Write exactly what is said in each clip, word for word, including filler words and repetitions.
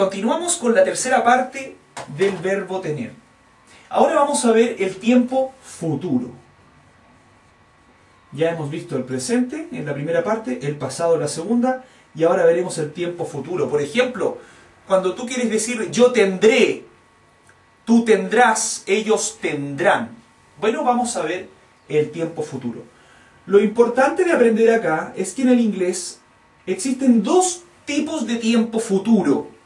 Continuamos con la tercera parte del verbo tener. Ahora vamos a ver el tiempo futuro. Ya hemos visto el presente en la primera parte, el pasado en la segunda, y ahora veremos el tiempo futuro. Por ejemplo, cuando tú quieres decir yo tendré, tú tendrás, ellos tendrán. Bueno, vamos a ver el tiempo futuro. Lo importante de aprender acá es que en el inglés existen dos tipos de tiempo futuro.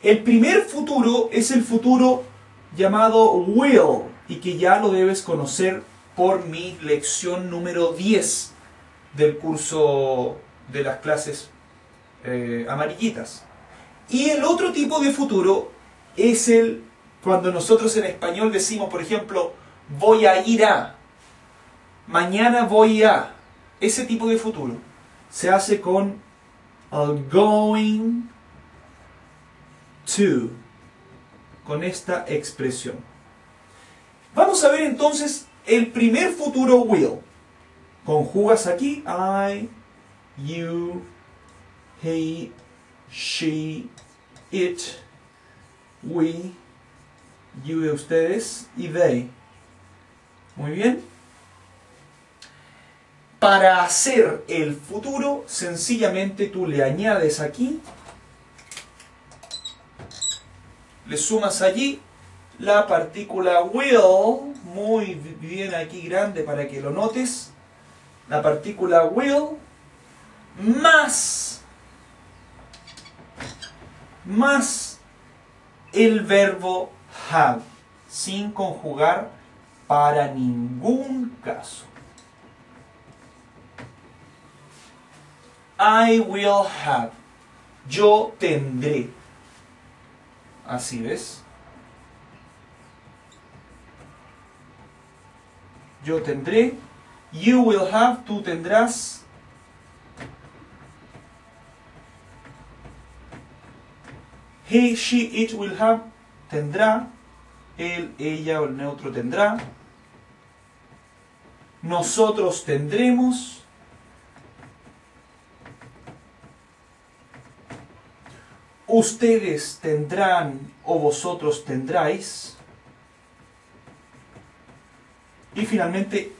El primer futuro es el futuro llamado will, y que ya lo debes conocer por mi lección número diez del curso de las clases eh, amarillitas. Y el otro tipo de futuro es el cuando nosotros en español decimos, por ejemplo, voy a ir a, mañana voy a. Ese tipo de futuro se hace con el going to, con esta expresión. Vamos a ver entonces el primer futuro will. Conjugas aquí I, you, he, she, it, we, you de ustedes y they. Muy bien. Para hacer el futuro, sencillamente tú le añades aquí, le sumas allí la partícula will, muy bien aquí grande para que lo notes, la partícula will, más, más el verbo have, sin conjugar para ningún caso. I will have, yo tendré. Así ves. Yo tendré. You will have, tú tendrás. He, she, it will have, tendrá. Él, ella o el neutro tendrá. Nosotros tendremos. Ustedes tendrán o vosotros tendráis. Y finalmente,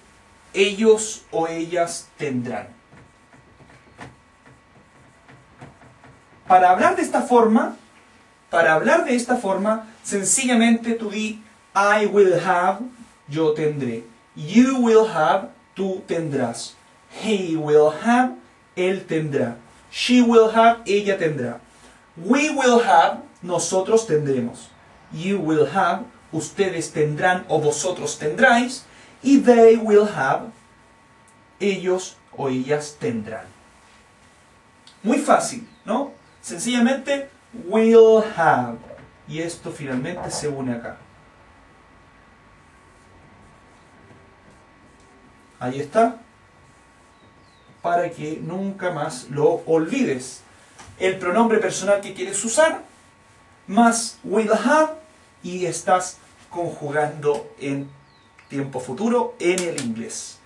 ellos o ellas tendrán. Para hablar de esta forma, para hablar de esta forma, sencillamente tú di I will have, yo tendré. You will have, tú tendrás. He will have, él tendrá. She will have, ella tendrá. We will have, nosotros tendremos. You will have, ustedes tendrán o vosotros tendráis. Y they will have, ellos o ellas tendrán. Muy fácil, ¿no? Sencillamente, will have. Y esto finalmente se une acá. Ahí está. Para que nunca más lo olvides. El pronombre personal que quieres usar, más will have, y estás conjugando en tiempo futuro en el inglés.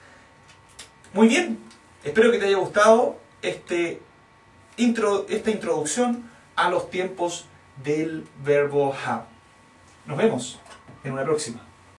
Muy bien, espero que te haya gustado este intro, esta introducción a los tiempos del verbo have. Nos vemos en una próxima.